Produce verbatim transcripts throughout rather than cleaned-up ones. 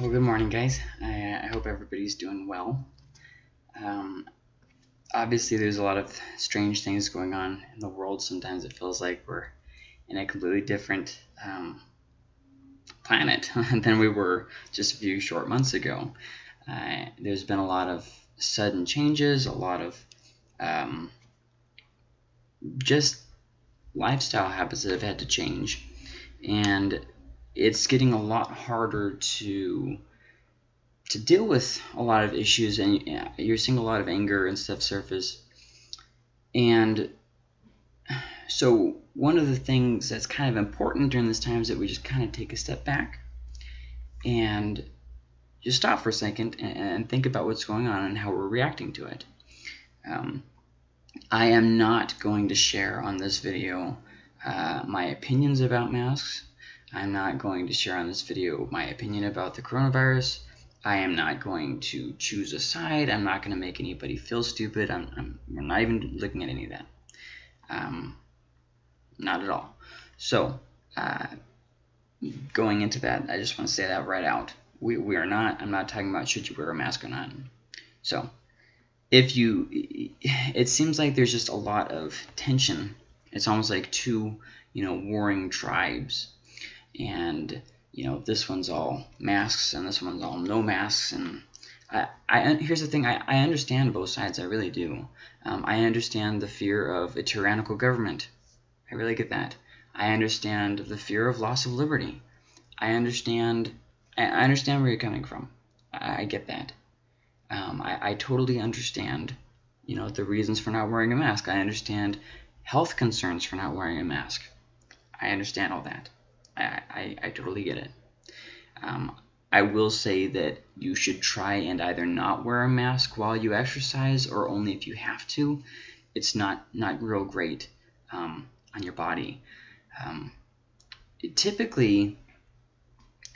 Well, good morning, guys. I, I hope everybody's doing well. Um, obviously, there's a lot of strange things going on in the world. Sometimes it feels like we're in a completely different um, planet than we were just a few short months ago. Uh, there's been a lot of sudden changes, a lot of um, just lifestyle habits that have had to change. And it's getting a lot harder to to deal with a lot of issues, and you're seeing a lot of anger and stuff surface. And so one of the things that's kind of important during this time is that we just kind of take a step back and just stop for a second and think about what's going on and how we're reacting to it. Um, I am not going to share on this video uh, my opinions about masks. I'm not going to share on this video my opinion about the coronavirus. I am not going to choose a side. I'm not going to make anybody feel stupid. I'm, I'm, we're not even looking at any of that. Um, not at all. So uh, going into that, I just want to say that right out. We, we are not, I'm not talking about should you wear a mask or not. So if you, it seems like there's just a lot of tension. It's almost like two, you know, warring tribes. And, you know, this one's all masks and this one's all no masks. And I, I here's the thing. I, I understand both sides. I really do. Um, I understand the fear of a tyrannical government. I really get that. I understand the fear of loss of liberty. I understand. I, I understand where you're coming from. I, I get that. Um, I, I totally understand, you know, the reasons for not wearing a mask. I understand health concerns for not wearing a mask. I understand all that. I, I, I totally get it. Um, I will say that you should try and either not wear a mask while you exercise or only if you have to. It's not, not real great um, on your body. Um, it, typically,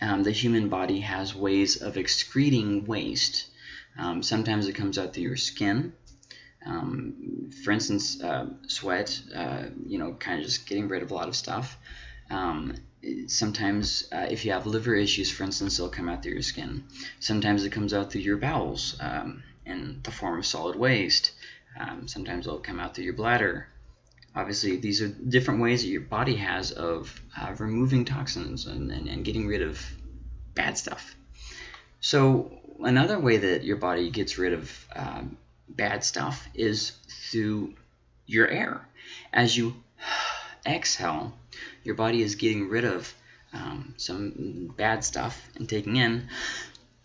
um, the human body has ways of excreting waste. Um, sometimes it comes out through your skin. Um, for instance, uh, sweat, uh, you know, kind of just getting rid of a lot of stuff. Um, sometimes uh, if you have liver issues, for instance, it'll come out through your skin. Sometimes it comes out through your bowels um, in the form of solid waste. Um, sometimes it'll come out through your bladder. Obviously, these are different ways that your body has of uh, removing toxins and, and, and getting rid of bad stuff. So another way that your body gets rid of um, bad stuff is through your air. As you exhale, your body is getting rid of um, some bad stuff and taking in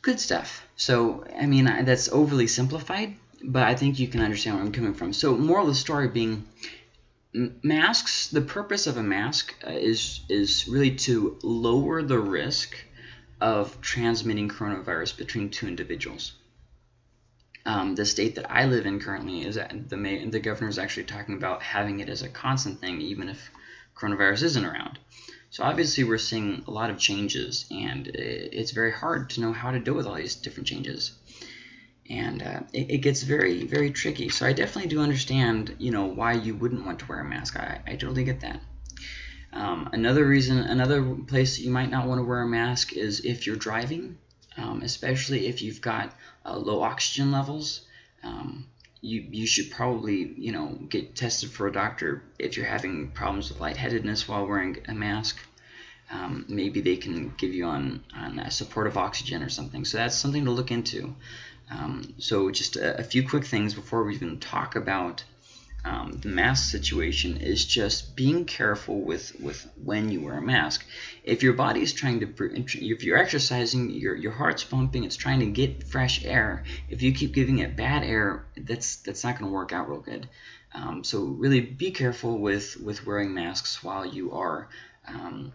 good stuff. So, I mean, I, that's overly simplified, but I think you can understand where I'm coming from. So, moral of the story being, masks, the purpose of a mask uh, is, is really to lower the risk of transmitting coronavirus between two individuals. Um, the state that I live in currently is that the, may the governor is actually talking about having it as a constant thing, even if coronavirus isn't around. So obviously we're seeing a lot of changes, and it's very hard to know how to deal with all these different changes. And uh, it, it gets very, very tricky. So I definitely do understand, you know, why you wouldn't want to wear a mask. I, I totally get that. Um, another reason, another place that you might not want to wear a mask is if you're driving. Um, especially if you've got uh, low oxygen levels, um, you, you should probably, you know, get tested for a doctor if you're having problems with lightheadedness while wearing a mask. Um, maybe they can give you on, on a supportive oxygen or something. So that's something to look into. Um, so just a, a few quick things before we even talk about Um, the mask situation is just being careful with with when you wear a mask. If your body is trying to, if you're exercising, your your heart's pumping, it's trying to get fresh air. If you keep giving it bad air, that's that's not going to work out real good. Um, so really be careful with with wearing masks while you are um,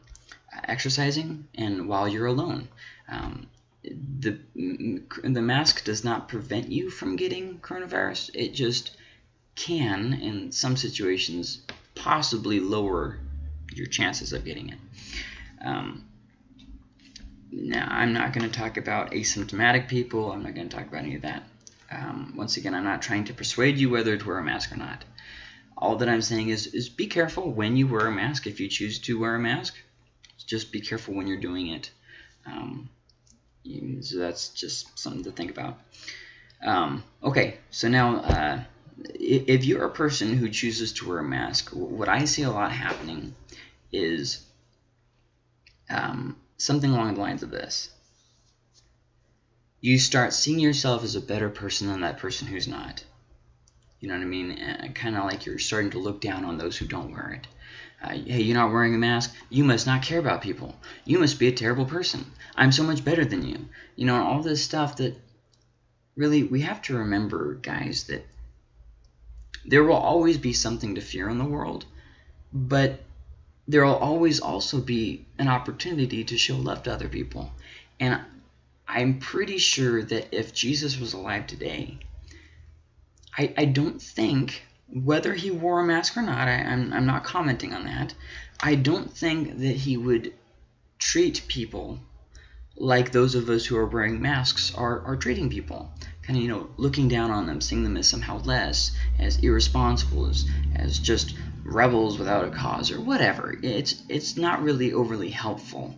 exercising and while you're alone. Um, the the mask does not prevent you from getting coronavirus. It just can, in some situations, possibly lower your chances of getting it. Um, now, I'm not going to talk about asymptomatic people. I'm not going to talk about any of that. Um, once again, I'm not trying to persuade you whether to wear a mask or not. All that I'm saying is, is be careful when you wear a mask. If you choose to wear a mask, just be careful when you're doing it. Um, So that's just something to think about. Um, okay, so now uh, if you're a person who chooses to wear a mask, what I see a lot happening is um, something along the lines of this. You start seeing yourself as a better person than that person who's not. You know what I mean? Uh, kind of like you're starting to look down on those who don't wear it. Uh, hey, you're not wearing a mask? You must not care about people. You must be a terrible person. I'm so much better than you. You know, all this stuff that really we have to remember, guys, that there will always be something to fear in the world, but there will always also be an opportunity to show love to other people. And I'm pretty sure that if Jesus was alive today, I, I don't think... whether he wore a mask or not, I, I'm, I'm not commenting on that, I don't think that he would treat people like those of us who are wearing masks are, are treating people. Kind of, you know, looking down on them, seeing them as somehow less, as irresponsible, as, as just rebels without a cause or whatever. It's, it's not really overly helpful.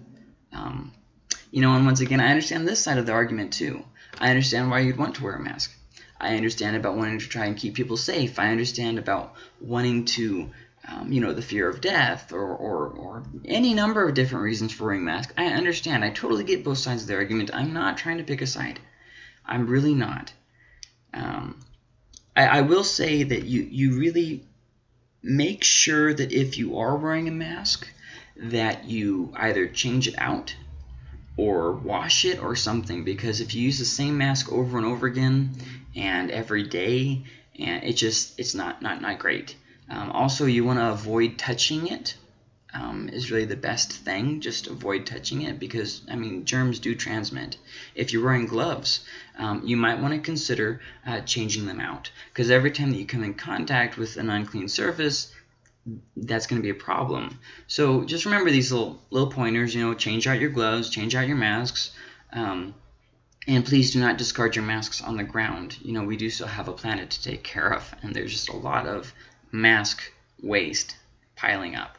Um, you know, and once again, I understand this side of the argument too. I understand why you'd want to wear a mask. I understand about wanting to try and keep people safe. I understand about wanting to, um, you know, the fear of death or, or, or any number of different reasons for wearing masks. I understand. I totally get both sides of the argument. I'm not trying to pick a side. I'm really not. Um, I, I will say that you, you really make sure that if you are wearing a mask that you either change it out or wash it or something, because if you use the same mask over and over again and every day, and it just it's not not not great. Um, also, you want to avoid touching it. Um, is really the best thing. Just avoid touching it, because I mean, germs do transmit. If you're wearing gloves, um, you might want to consider uh, changing them out, because every time that you come in contact with an unclean surface, that's going to be a problem. So just remember these little little pointers. You know, change out your gloves, change out your masks, um, and please do not discard your masks on the ground. You know, we do still have a planet to take care of, and there's just a lot of mask waste piling up.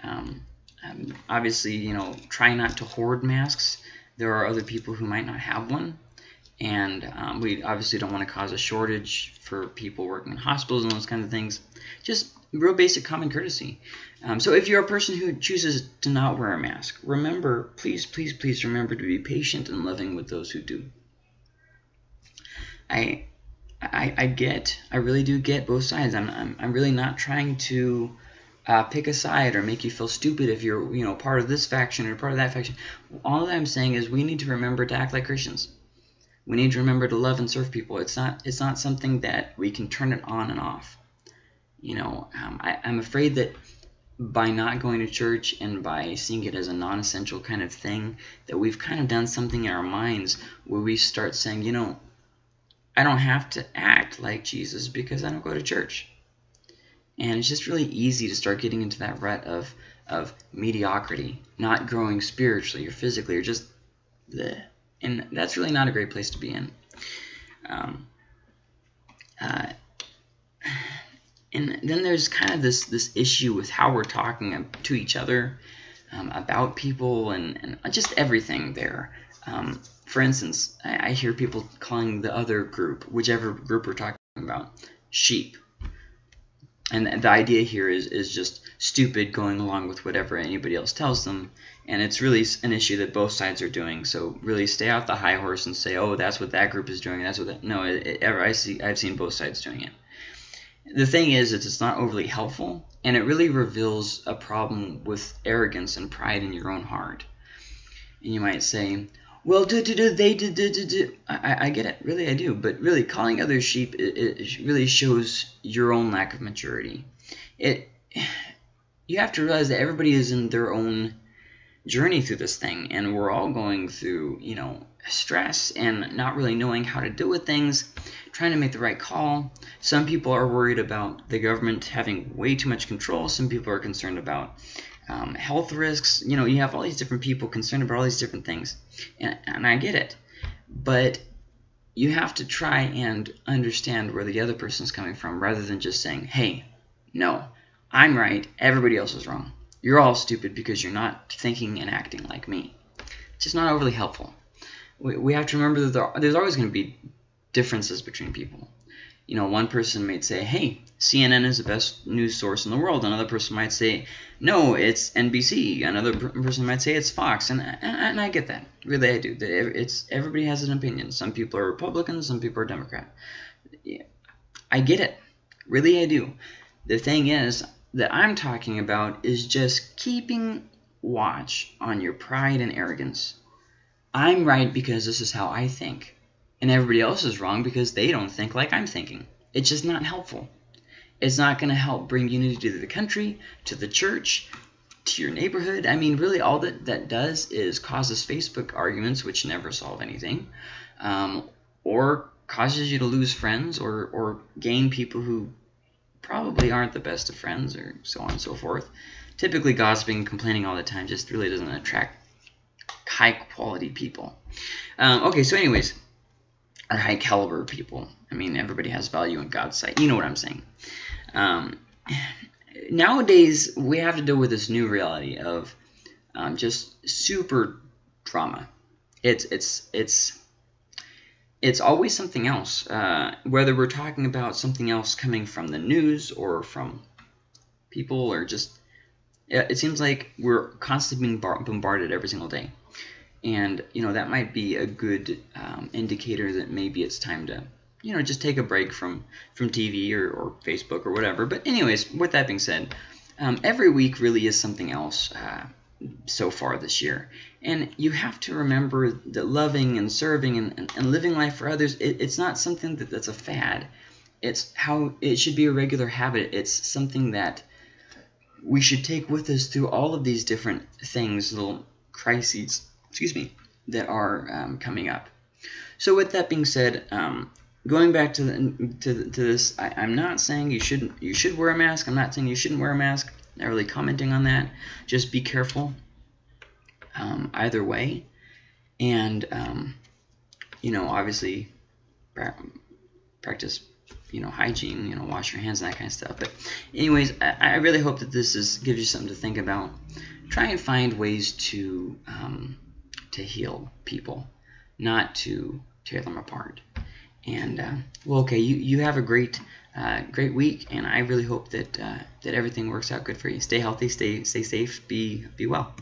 Um, obviously, you know, try not to hoard masks. There are other people who might not have one, and um, we obviously don't want to cause a shortage for people working in hospitals and those kinds of things. Just real basic common courtesy. Um, so if you're a person who chooses to not wear a mask, remember, please, please, please remember to be patient and loving with those who do. I, I, I get, I really do get both sides. I'm, I'm, I'm really not trying to uh, pick a side or make you feel stupid if you're, you know, part of this faction or part of that faction. All that I'm saying is we need to remember to act like Christians. We need to remember to love and serve people. It's not, it's not something that we can turn it on and off. You know, um, I, I'm afraid that by not going to church and by seeing it as a non-essential kind of thing, that we've kind of done something in our minds where we start saying, you know, I don't have to act like Jesus because I don't go to church. And it's just really easy to start getting into that rut of, of mediocrity, not growing spiritually or physically or just bleh. And that's really not a great place to be in. Um, uh, And then there's kind of this, this issue with how we're talking to each other, um, about people and, and just everything there. Um, for instance, I, I hear people calling the other group, whichever group we're talking about, sheep. And the idea here is, is just stupid going along with whatever anybody else tells them. And it's really an issue that both sides are doing. So really stay off the high horse and say, oh, that's what that group is doing. That's what that. No, it, it, I see, I've seen both sides doing it. The thing is, it's not overly helpful, and it really reveals a problem with arrogance and pride in your own heart. And you might say, well, do, do, do, they do, do, do, do. I, I get it. Really, I do. But really, calling others sheep, it, it really shows your own lack of maturity. It, you have to realize that everybody is in their own journey through this thing, and we're all going through, you know, stress and not really knowing how to deal with things, trying to make the right call. Some people are worried about the government having way too much control. Some people are concerned about um, health risks. You know, you have all these different people concerned about all these different things, and, and I get it, but you have to try and understand where the other person's coming from rather than just saying, hey, no, I'm right, everybody else is wrong. You're all stupid because you're not thinking and acting like me. It's just not overly helpful. we, we have to remember that there, there's always going to be differences between people. You know, one person might say, hey, C N N is the best news source in the world. Another person might say, no, it's N B C. Another person might say it's Fox. And, and, and I get that. Really, I do. It's, everybody has an opinion. Some people are Republicans. Some people are Democrat. Yeah, I get it. Really, I do. The thing is that I'm talking about is just keeping watch on your pride and arrogance. I'm right because this is how I think. And everybody else is wrong because they don't think like I'm thinking. It's just not helpful. It's not going to help bring unity to the country, to the church, to your neighborhood. I mean, really all that that does is causes Facebook arguments, which never solve anything, um, or causes you to lose friends or, or gain people who probably aren't the best of friends, or so on and so forth. Typically, gossiping and complaining all the time just really doesn't attract high-quality people. Um, okay, so anyways, or high-caliber people. I mean, everybody has value in God's sight. You know what I'm saying. Um, nowadays, we have to deal with this new reality of um, just super drama. It's it's it's it's always something else. Uh, whether we're talking about something else coming from the news or from people or just. It seems like we're constantly being bombarded every single day. And, you know, that might be a good um, indicator that maybe it's time to, you know, just take a break from, from T V or, or Facebook or whatever. But anyways, with that being said, um, every week really is something else uh, so far this year. And you have to remember that loving and serving and, and, and living life for others, it, it's not something that, that's a fad. It's how it should be a regular habit. It's something that we should take with us through all of these different things, little crises, excuse me, that are um, coming up. So with that being said, um, going back to the, to, to this, I, I'm not saying you shouldn't you should wear a mask. I'm not saying you shouldn't wear a mask. Not really commenting on that. Just be careful um, either way. And um, you know, obviously, practice. You know, hygiene, you know, wash your hands and that kind of stuff. But anyways, I, I really hope that this is gives you something to think about. Try and find ways to um, to heal people, not to tear them apart. And uh, well, okay, you you have a great uh, great week, and I really hope that uh, that everything works out good for you. Stay healthy, stay stay safe, be be well.